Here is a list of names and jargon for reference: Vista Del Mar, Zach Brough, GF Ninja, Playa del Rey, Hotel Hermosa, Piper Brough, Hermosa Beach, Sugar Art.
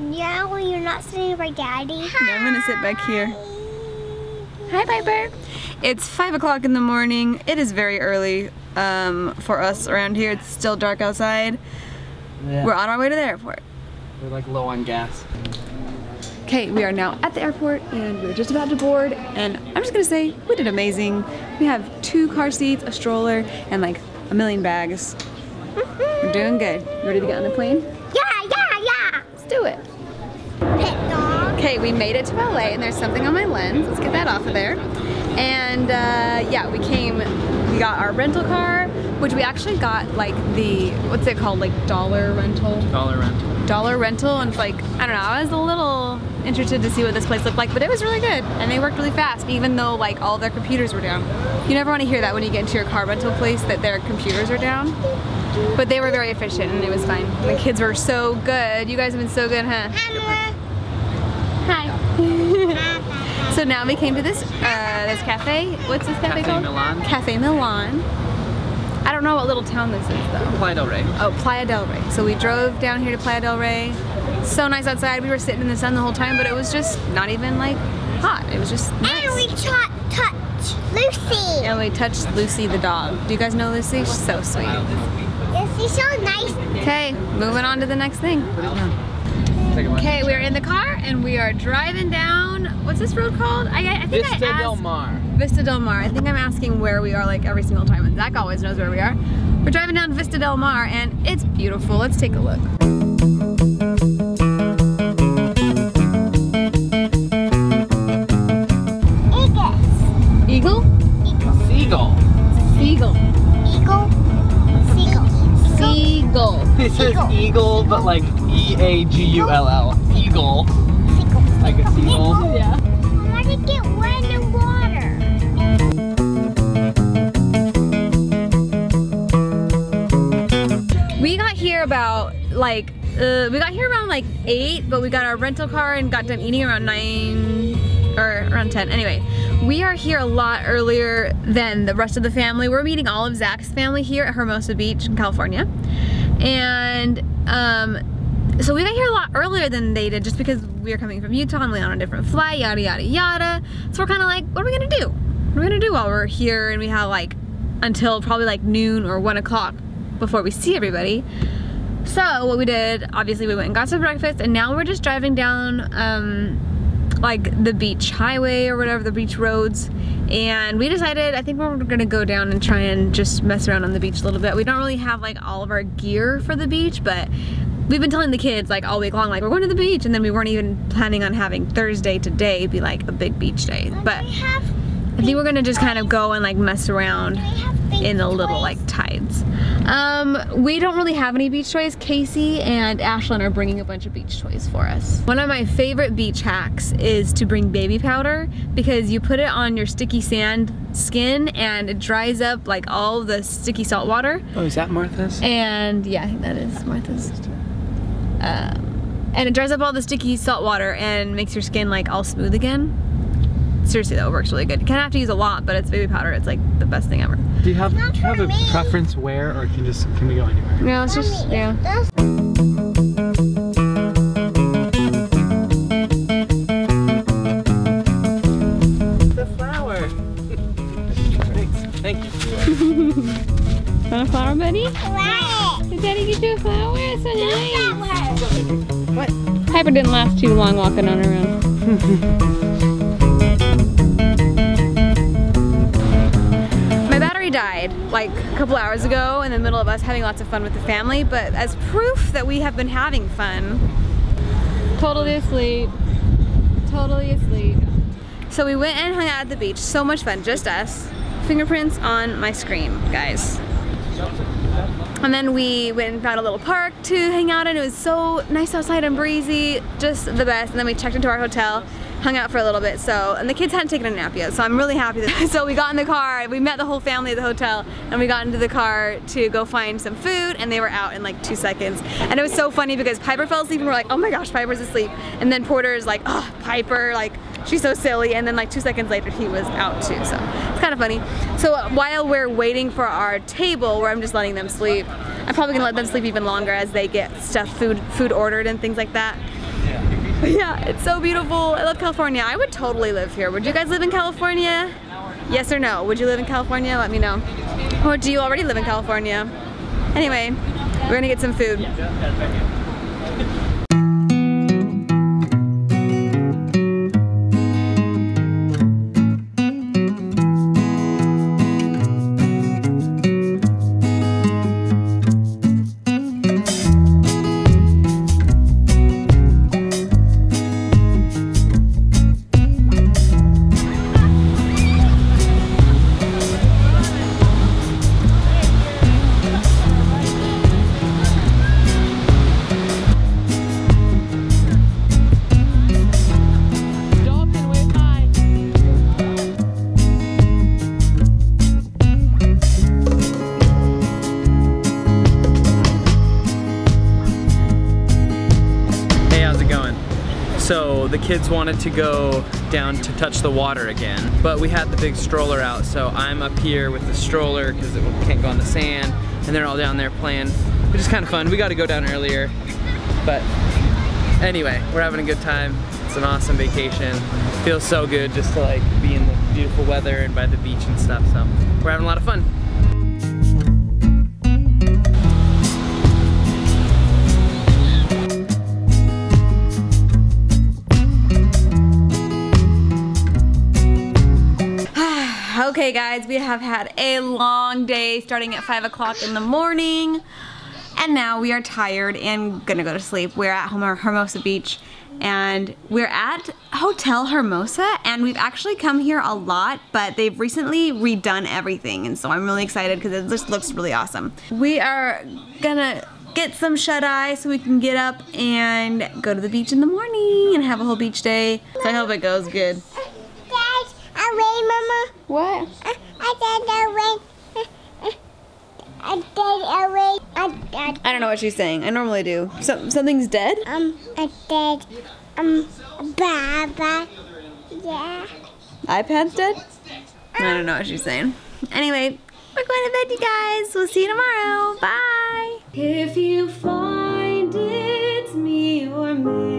Yeah, well, you're not sitting by Daddy. Hi. No, I'm gonna sit back here. Hi, Piper. It's 5 o'clock in the morning. It is very early for us around here. It's still dark outside. Yeah. We're on our way to the airport. We're like low on gas. Okay, we are now at the airport and we're just about to board, and I'm just gonna say we did amazing. We have 2 car seats, a stroller, and like a million bags. We're doing good. You ready to get on the plane? Yeah, yeah, yeah! Let's do it. Pit dog. Okay, we made it to LA and there's something on my lens. Let's get that off of there. And yeah, we got our rental car, which we actually got like the, what's it called, like dollar rental? Dollar rental. Dollar rental, and like, I don't know, I was a little interested to see what this place looked like, but it was really good and they worked really fast even though like all their computers were down. You never want to hear that when you get into your car rental place that their computers are down, but they were very efficient and it was fine. The kids were so good. You guys have been so good, huh? Hi. So now we came to this this cafe. What's this cafe called? Milan. Cafe Milan. I don't know what little town this is though. Playa del Rey. Oh, Playa del Rey. So we drove down here to Playa del Rey. So nice outside. We were sitting in the sun the whole time, but it was just not even like hot. It was just nice. And we touched Lucy. And we touched Lucy the dog. Do you guys know Lucy? She's so sweet. Lucy's so nice. Okay, moving on to the next thing. Okay, we're in the car and we are driving down, what's this road called? I think Vista Del Mar. Vista Del Mar. I think I'm asking where we are like every single time, and Zach always knows where we are. We're driving down Vista Del Mar and it's beautiful. Let's take a look. Eagle? Seagull. Seagull. Eagle? Seagull. Seagull. It says eagle, but like E-A-G-U-L-L. Eagle. Like a seagull. Yeah. I want to get wet in the water. We got here about like, we got here around like 8, but we got our rental car and got done eating around 9 or around 10. Anyway, we are here a lot earlier than the rest of the family. We're meeting all of Zach's family here at Hermosa Beach in California. And so we got here a lot earlier than they did just because we were coming from Utah and we on a different flight, yada, yada, yada. So we're kind of like, what are we gonna do? What are we gonna do while we're here? And we have like, until probably like noon or 1 o'clock before we see everybody. So what we did, obviously we went and got some breakfast, and now we're just driving down like the beach highway or whatever, the beach roads. And we decided, I think we're gonna go down and try and just mess around on the beach a little bit. We don't really have like all of our gear for the beach, but we've been telling the kids like all week long, like we're going to the beach, and then we weren't even planning on having Thursday today be like a big beach day. But I think we're gonna just kind of go and like mess around in the little like tides. We don't really have any beach toys. Casey and Ashlyn are bringing a bunch of beach toys for us. One of my favorite beach hacks is to bring baby powder, because you put it on your sticky sand skin and it dries up like all the sticky salt water. Oh, is that Martha's? And yeah, I think that is Martha's. And it dries up all the sticky salt water and makes your skin like all smooth again. Seriously though, it works really good. You kind of have to use a lot, but it's baby powder. It's like the best thing ever. Do you have a preference where, or can we go anywhere? No, it's just, yeah. The flower. Thanks. Thank you. Want a flower, buddy? Flower. Did Daddy get you a flower? It's so nice. Flower. What? Piper didn't last too long walking on her own. Died like a couple hours ago in the middle of us having lots of fun with the family, but as proof that we have been having fun. Totally asleep. Totally asleep. So we went and hung out at the beach. So much fun, just us. Fingerprints on my screen, guys. And then we went and found a little park to hang out in. It was so nice outside and breezy, just the best. And then we checked into our hotel, hung out for a little bit, and the kids hadn't taken a nap yet, so I'm really happy that, so we got in the car, we met the whole family at the hotel, and we got into the car to go find some food, and they were out in like 2 seconds. And it was so funny because Piper fell asleep and we're like, oh my gosh, Piper's asleep. And then Porter's like, oh, Piper, like, she's so silly. And then like 2 seconds later, he was out too, so it's kind of funny. So while we're waiting for our table, where I'm just letting them sleep, I'm probably gonna let them sleep even longer as they get stuff, food ordered and things like that. Yeah, it's so beautiful. I love California. I would totally live here. Would you guys live in California? Yes or no? Would you live in California? Let me know. Or do you already live in California? Anyway, we're gonna get some food. So the kids wanted to go down to touch the water again, but we had the big stroller out, so I'm up here with the stroller because it can't go on the sand, and they're all down there playing, which is kind of fun. We got to go down earlier, but anyway, we're having a good time. It's an awesome vacation. It feels so good just to like be in the beautiful weather and by the beach and stuff, so we're having a lot of fun. Okay guys, we have had a long day starting at 5 o'clock in the morning, and now we are tired and gonna go to sleep. We're at Hermosa Beach, and we're at Hotel Hermosa, and we've actually come here a lot, but they've recently redone everything, and so I'm really excited because it just looks really awesome. We are gonna get some shut-eye so we can get up and go to the beach in the morning and have a whole beach day. So I hope it goes good. Mama. What? I don't know what she's saying. I normally do. Something's dead? I dead. Baba. Yeah. iPad's dead? I don't know what she's saying. Anyway, we're going to bed, you guys. We'll see you tomorrow. Bye. If you find it's me or me.